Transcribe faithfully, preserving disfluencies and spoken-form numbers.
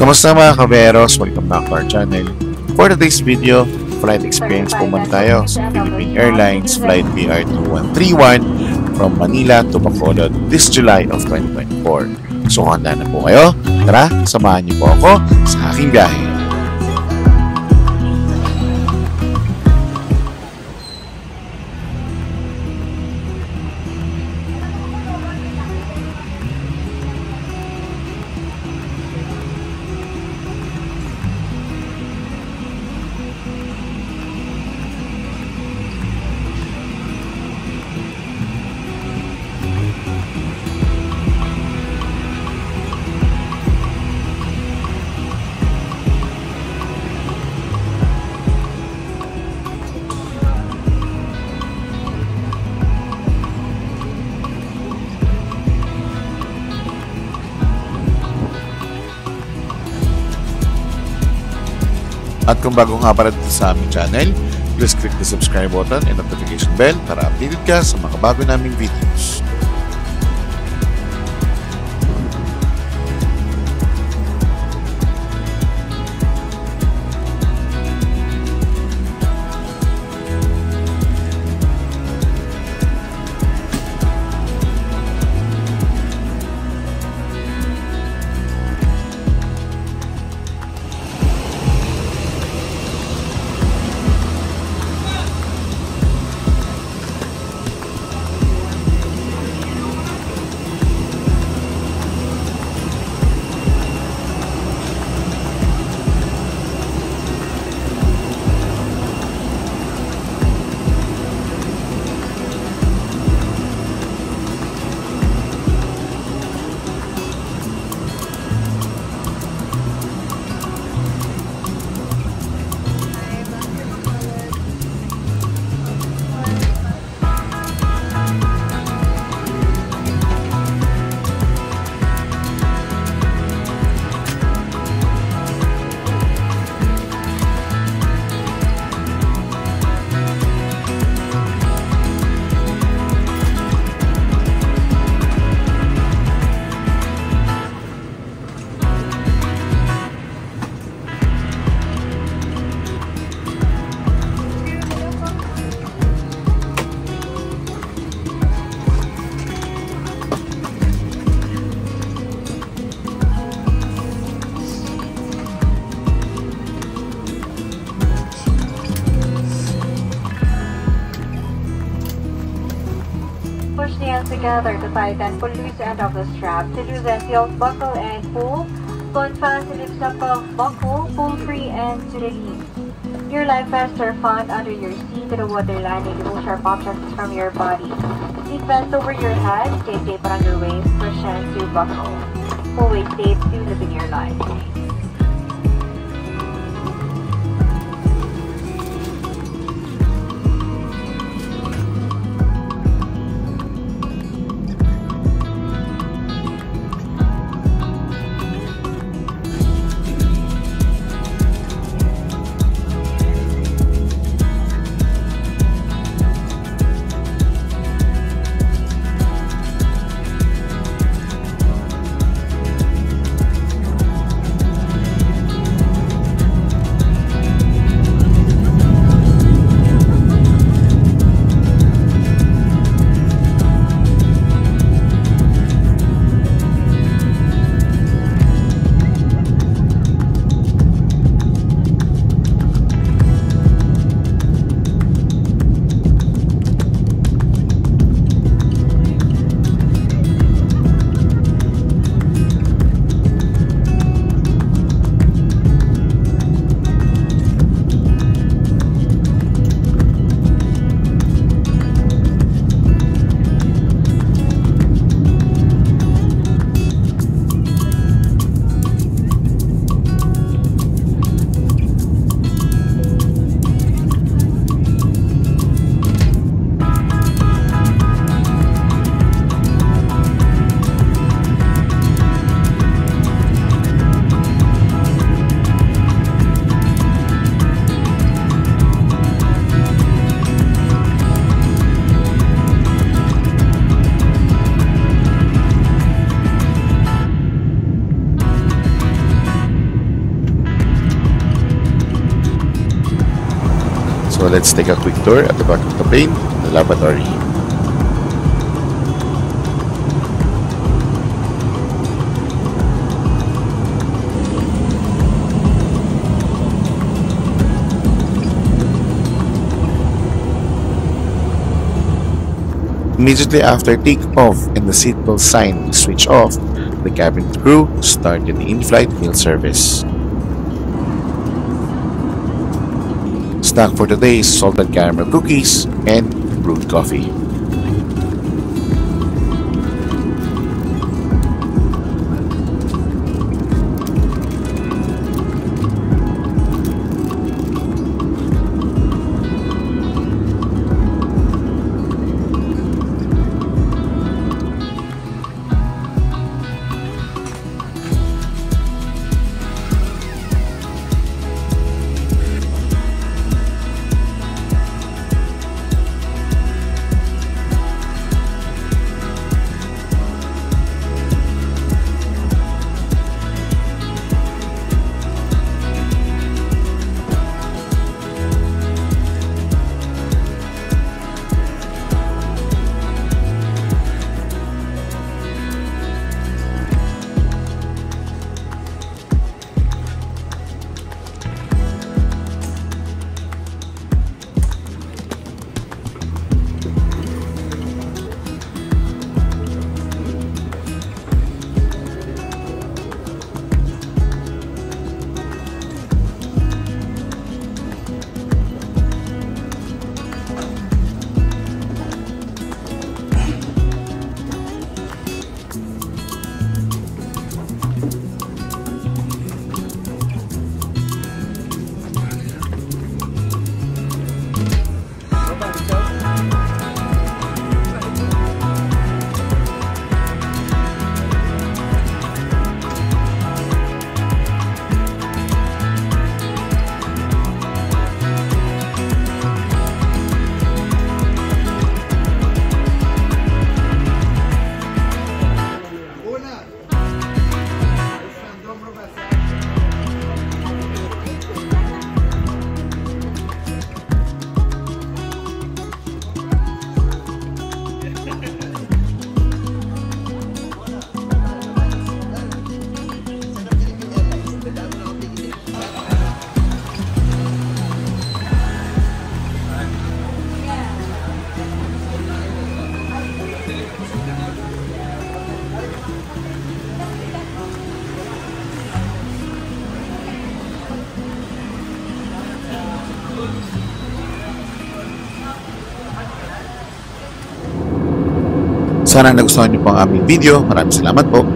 Kamusta mga kaberos? Welcome back to our channel. For today's video, flight experience po man tayo sa Philippine Airlines Flight P R two one three one from Manila to Bacolod this July of twenty twenty-four. So handa na po kayo? Tara, samahan niyo po ako sa aking biyahe. At kung bago nga para dito sa aming channel, please click the subscribe button and notification bell para updated ka sa mga bago naming videos. Together to tighten the loose end of the strap to loosen the buckle and pull. Hold fast the lips up of buckle, pull free and to release. Your life vests are found under your seat to the water line and remove sharp objects from your body. Seat vest over your head, tape tape around your waist, cushion to buckle. Pull waist tape to loosen your life. So let's take a quick tour at the back of the plane, the lavatory. Immediately after takeoff and the seatbelt sign switch off, the cabin crew started the in-flight meal service. Snack for today is salted caramel cookies and brewed coffee. Sana nagustuhan niyo po ang aming video. Maraming salamat po.